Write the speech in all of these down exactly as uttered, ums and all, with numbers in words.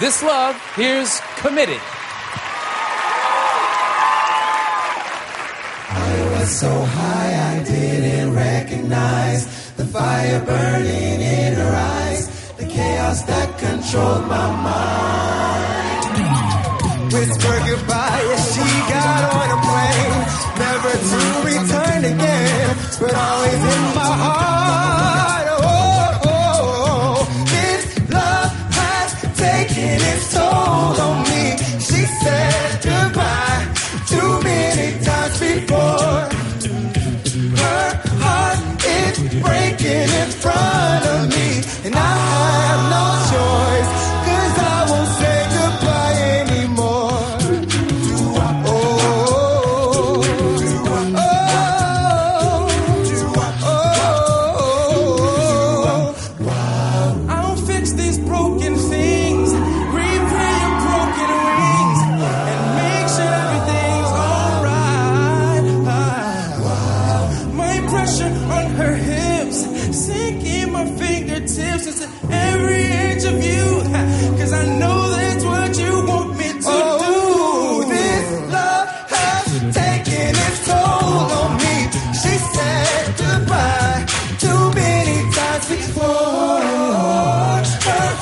This love, here's Committed. I was so high I didn't recognize the fire burning in her eyes, the chaos that controlled my mind. Whisper goodbye as she got on a plane, never to return again, but always in my heart. Oh, oh, oh. This love has taken its toll on me. She said goodbye too many times before. Breaking in front of me, and I have no choice, cause I won't say goodbye anymore. Oh, oh, oh, oh, oh. I'll fix these broken things, repair your broken wings, and make sure everything's alright. My pressure on her head, sinking my fingertips, it's every inch of you, cause I know that's what you want me to oh, do. This love has taken its toll on me. She said goodbye too many times before. Her heart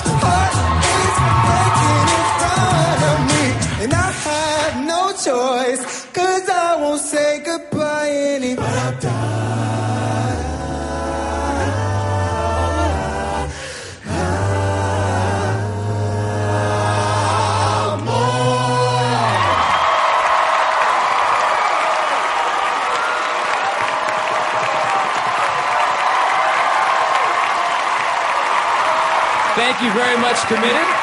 is breaking in front of me, and I have no choice, cause I won't say goodbye anymore. Thank you very much, Committed.